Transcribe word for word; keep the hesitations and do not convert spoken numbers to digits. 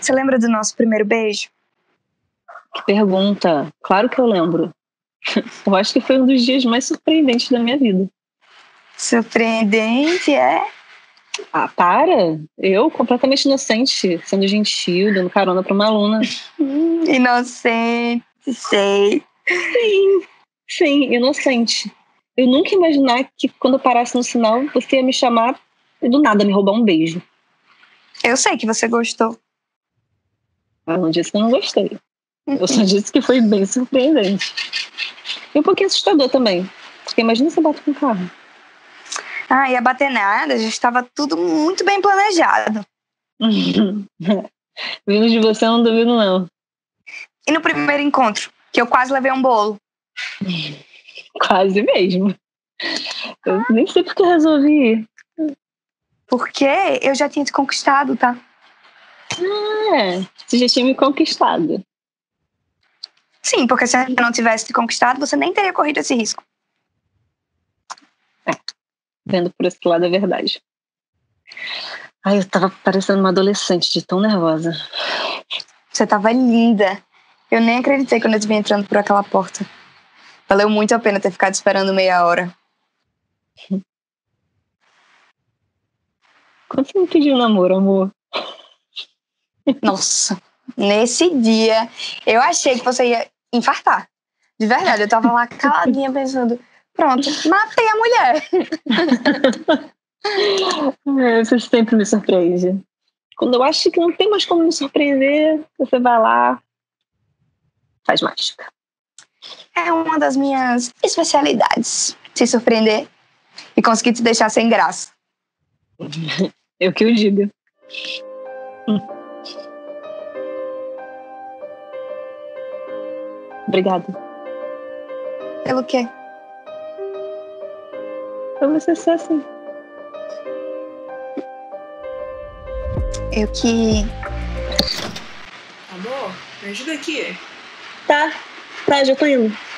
Você lembra do nosso primeiro beijo? Que pergunta. Claro que eu lembro. Eu acho que foi um dos dias mais surpreendentes da minha vida. Surpreendente, é? Ah, para! Eu, completamente inocente, sendo gentil, dando carona para uma aluna. Inocente, sei. Sim, sim, inocente. Eu nunca ia imaginar que quando eu parasse no sinal, você ia me chamar e do nada me roubar um beijo. Eu sei que você gostou. Eu não disse que eu não gostei. Eu só disse que foi bem surpreendente. E um pouquinho assustador também. Porque imagina você bater com o carro. Ah, e a bater nada, já estava tudo muito bem planejado. Vindo de você eu não duvido, não. E no primeiro encontro, que eu quase levei um bolo. Quase mesmo. Eu nem sei porque eu resolvi ir. Porque eu já tinha te conquistado, tá? Ah, você já tinha me conquistado. Sim, porque se eu não tivesse te conquistado, você nem teria corrido esse risco. É. Vendo por esse lado é verdade. Ai, eu tava parecendo uma adolescente de tão nervosa. Você tava linda. Eu nem acreditei quando eu te vi entrando por aquela porta. Valeu muito a pena ter ficado esperando meia hora. Quando você me pediu namoro, amor? Nossa, nesse dia eu achei que você ia infartar. De verdade, eu tava lá caladinha pensando... Pronto, matei a mulher. É, você sempre me surpreende. Quando eu acho que não tem mais como me surpreender, você vai lá, faz mágica. É uma das minhas especialidades, te surpreender e conseguir te deixar sem graça. Eu que eu digo. Obrigada. Pelo quê? Pra você ser assim. Eu que... Amor, me ajuda aqui. Tá, tá, já tô indo.